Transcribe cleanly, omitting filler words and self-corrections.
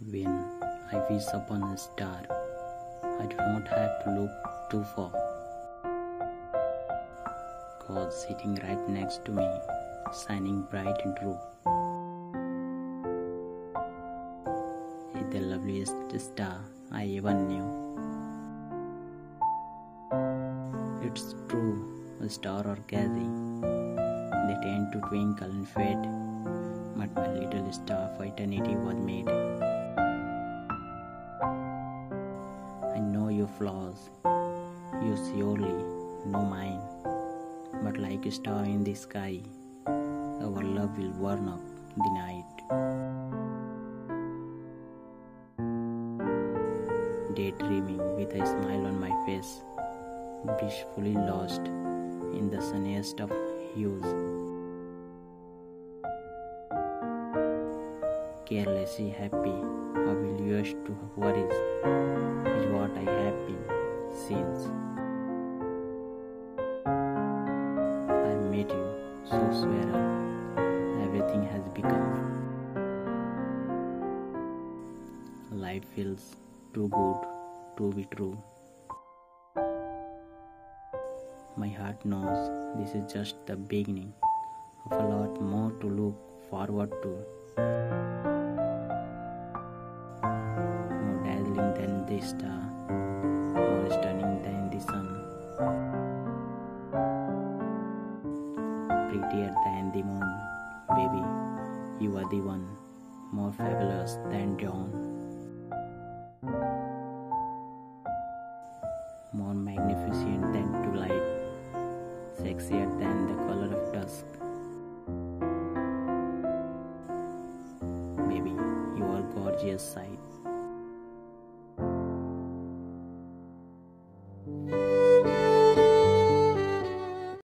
When I wish upon a star, I do not have to look too far, cause sitting right next to me, shining bright and true, is the loveliest star I ever knew. It's true, a star or galaxy, they tend to twinkle and fade, but my little star for eternity was made. I know your flaws, you surely know mine, but like a star in the sky, our love will burn up the night. Daydreaming with a smile on my face, blissfully lost in the sunniest of hues. Carelessly happy, oblivious to her worries, is what I have been since I met you. So swear I, everything has become. Life feels too good to be true. My heart knows this is just the beginning of a lot more to look forward to. More dazzling than the star, more stunning than the sun, prettier than the moon. Baby, you are the one, more fabulous than dawn, more magnificent than twilight, sexier than the color of dusk. Baby, you are gorgeous sight.